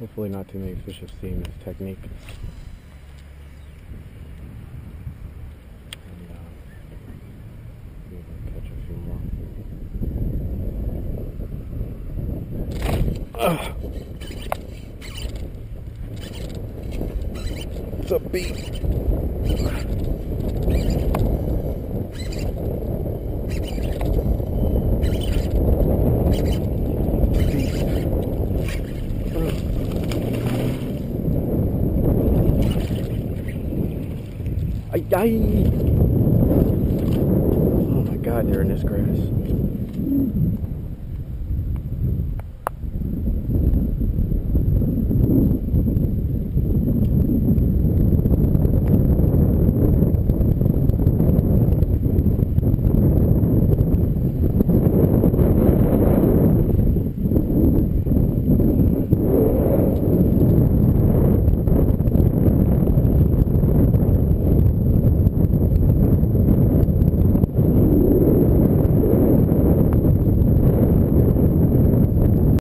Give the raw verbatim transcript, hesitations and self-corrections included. Hopefully not too many fish have seen this technique. And, uh, maybe I'll catch a few more. Uh, it's a beast. Beast. Oh my God, they're in this grass.